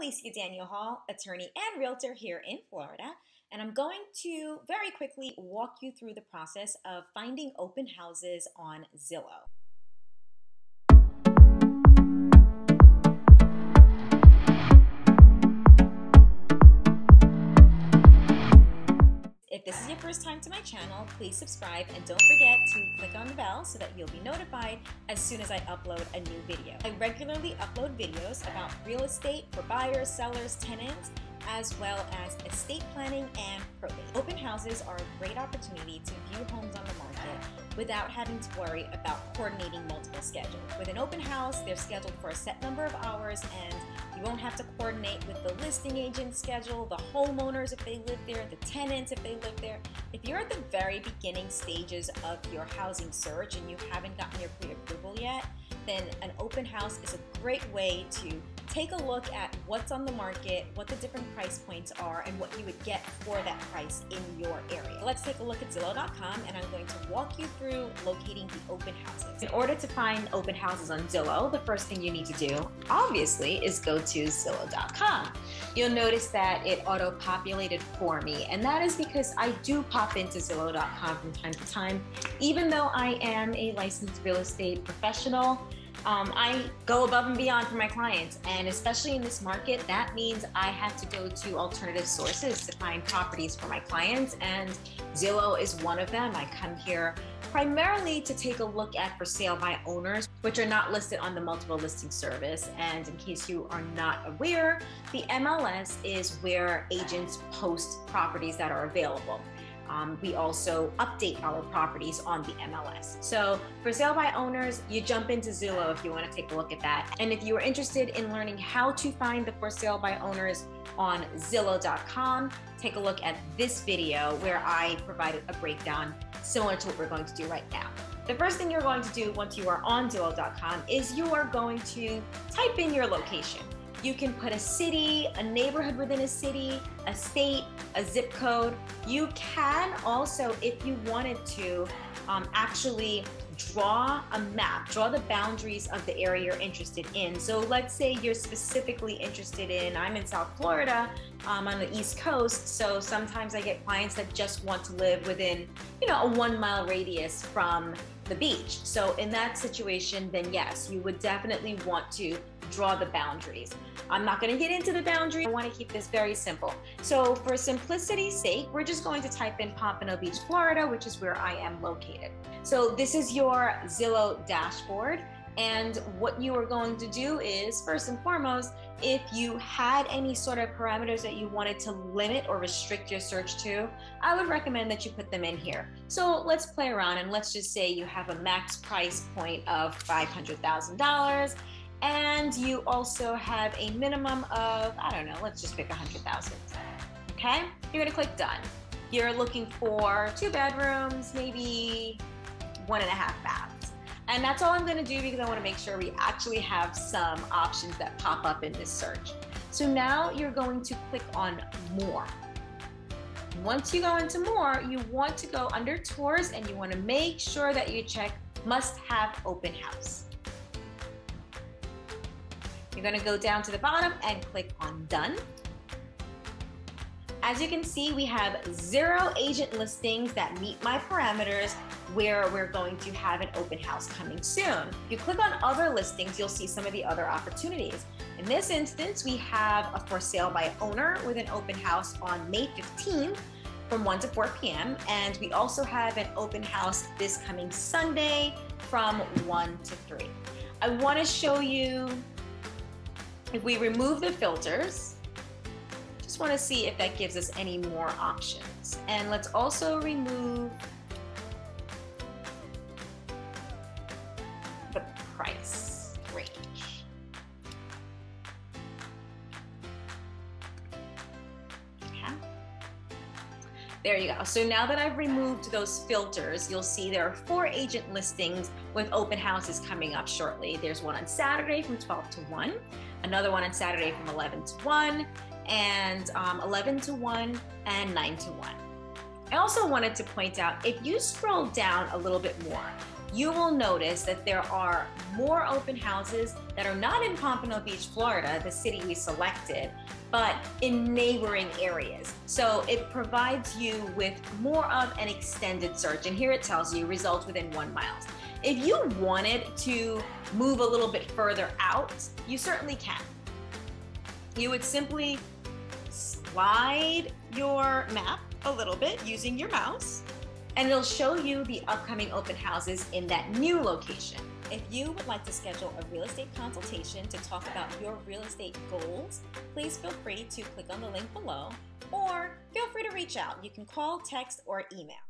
Alecia Daniel-Hall, attorney and realtor here in Florida, and I'm going to very quickly walk you through the process of finding open houses on Zillow. If this is your first time to my channel, please subscribe and don't forget to click on the bell so that you'll be notified as soon as I upload a new video. I regularly upload videos about real estate for buyers, sellers, tenants, as well as estate planning and probate. Open houses are a great opportunity to view homes on the market without having to worry about coordinating multiple schedules. With an open house, they're scheduled for a set number of hours and you won't have to coordinate with the listing agent's schedule, the homeowners if they live there, the tenants if they live there. If you're at the very beginning stages of your housing search and you haven't gotten your pre-approval yet, then an open house is a great way to take a look at what's on the market, what the different price points are, and what you would get for that price in your area. Let's take a look at Zillow.com, and I'm going to walk you through locating the open houses. In order to find open houses on Zillow, the first thing you need to do, obviously, is go to Zillow.com. You'll notice that it auto-populated for me, and that is because I do pop into Zillow.com from time to time. Even though I am a licensed real estate professional, I go above and beyond for my clients, and especially in this market, that means I have to go to alternative sources to find properties for my clients, and Zillow is one of them. I come here primarily to take a look at for sale by owners, which are not listed on the multiple listing service. And in case you are not aware, the MLS is where agents post properties that are available. We also update our properties on the MLS. So for sale by owners, you jump into Zillow if you want to take a look at that. And if you are interested in learning how to find the for sale by owners on Zillow.com, take a look at this video where I provided a breakdown similar to what we're going to do right now. The first thing you're going to do once you are on Zillow.com is you are going to type in your location. You can put a city, a neighborhood within a city, a state, a zip code. You can also, if you wanted to, actually draw a map, draw the boundaries of the area you're interested in. So let's say you're specifically interested in, I'm in South Florida, on the East Coast, so sometimes I get clients that just want to live within, a 1 mile radius from the beach. So in that situation, then yes, you would definitely want to draw the boundaries. I'm not going to get into the boundaries. I want to keep this very simple. So for simplicity's sake, we're just going to type in Pompano Beach, Florida, which is where I am located. So this is your Zillow dashboard. And what you are going to do is, first and foremost, if you had any sort of parameters that you wanted to limit or restrict your search to, I would recommend that you put them in here. So let's play around and let's just say you have a max price point of $500,000. And you also have a minimum of, I don't know, let's just pick 100,000. Okay, you're gonna click done. You're looking for 2 bedrooms, maybe 1.5 baths. And that's all I'm gonna do because I wanna make sure we actually have some options that pop up in this search. So now you're going to click on more. Once you go into more, you want to go under tours and you wanna make sure that you check must have open house. You're going to go down to the bottom and click on done. As you can see, we have 0 agent listings that meet my parameters where we're going to have an open house coming soon. If you click on other listings, you'll see some of the other opportunities. In this instance, we have a for sale by owner with an open house on May 15th from 1 to 4 p.m. And we also have an open house this coming Sunday from 1 to 3. I want to show you. If we remove the filters, just want to see if that gives us any more options. And let's also remove the price range. Okay. There you go. So now that I've removed those filters, you'll see there are 4 agent listings with open houses coming up shortly. There's one on Saturday from 12 to 1. Another one on Saturday from 11 to 1 and 11 to 1 and 9 to 1. I also wanted to point out, if you scroll down a little bit more, you will notice that there are more open houses that are not in Pompano Beach, Florida, the city we selected, but in neighboring areas. So it provides you with more of an extended search. And here it tells you results within 1 mile. If you wanted to move a little bit further out, you certainly can. You would simply slide your map a little bit using your mouse, and it'll show you the upcoming open houses in that new location. If you would like to schedule a real estate consultation to talk about your real estate goals, please feel free to click on the link below, or feel free to reach out. You can call, text, or email.